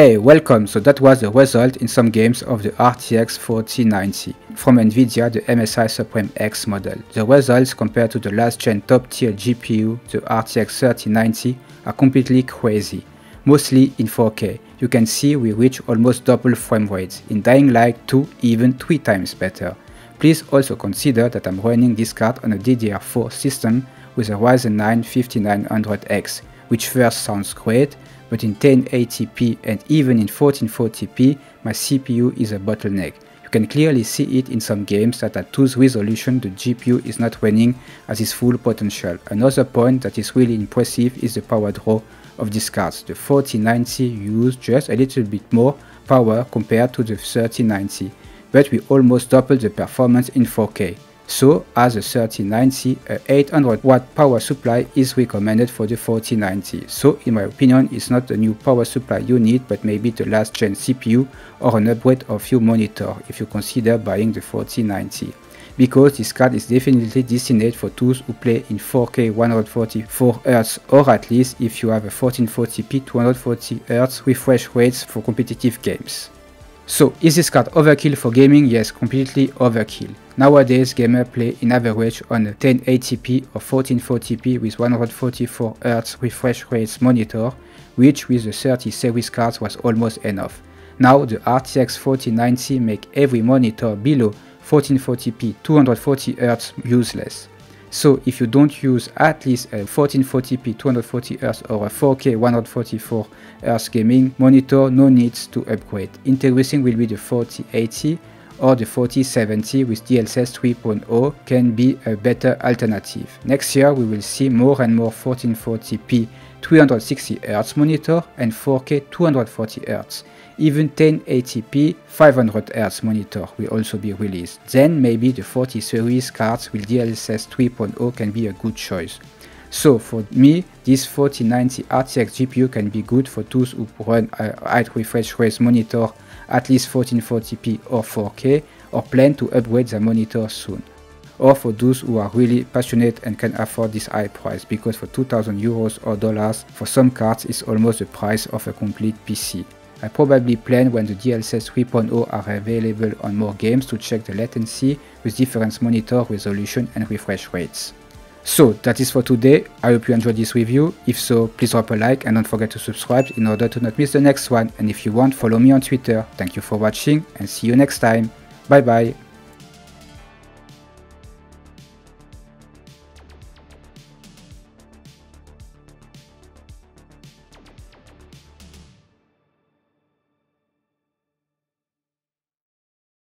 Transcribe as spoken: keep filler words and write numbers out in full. Hey, welcome! So that was the result in some games of the R T X forty ninety from Nvidia, the M S I Suprim X model. The results compared to the last gen top tier G P U, the R T X thirty ninety, are completely crazy, mostly in four K. You can see we reach almost double frame rates, in Dying Light two even three times better. Please also consider that I'm running this card on a D D R four system with a Ryzen nine fifty-nine hundred X, which first sounds great, but in ten eighty p and even in fourteen forty p, my C P U is a bottleneck. You can clearly see it in some games that at two's resolution the G P U is not running at its full potential. Another point that is really impressive is the power draw of these cards. The forty ninety used just a little bit more power compared to the thirty ninety, but we almost doubled the performance in four K. So, as a thirty ninety, a eight hundred watt power supply is recommended for the forty ninety. So, in my opinion, it's not a new power supply you need, but maybe the last gen C P U or an upgrade of your monitor if you consider buying the forty ninety. Because this card is definitely destined for those who play in four K one hundred forty-four hertz, or at least if you have a fourteen forty p two hundred forty hertz refresh rates for competitive games. So, is this card overkill for gaming? Yes, completely overkill. Nowadays, gamers play in average on a ten eighty p or fourteen forty p with one hundred forty-four hertz refresh rates monitor, which with the thirty series cards was almost enough. Now, the R T X forty ninety make every monitor below fourteen forty p two hundred forty hertz useless. So, if you don't use at least a fourteen forty p two hundred forty hertz or a four K one hundred forty-four hertz gaming monitor, no needs to upgrade. Interesting will be the forty eighty or the forty seventy with D L S S three point oh can be a better alternative. Next year we will see more and more fourteen forty p three hundred sixty hertz monitor and four K two hundred forty hertz. Even ten eighty p five hundred hertz monitor will also be released. Then maybe the forty series cards with D L S S three point oh can be a good choice. So for me, this forty ninety R T X G P U can be good for those who run a high refresh rate monitor at least fourteen forty p or four K, or plan to upgrade the monitor soon. Or for those who are really passionate and can afford this high price, because for two thousand euros or dollars, for some cards it's almost the price of a complete P C. I probably plan when the D L S S three point oh are available on more games to check the latency with different monitor resolution and refresh rates. So that is for today. I hope you enjoyed this review. If so, please drop a like and don't forget to subscribe in order to not miss the next one. And if you want, follow me on Twitter. Thank you for watching and see you next time. Bye bye.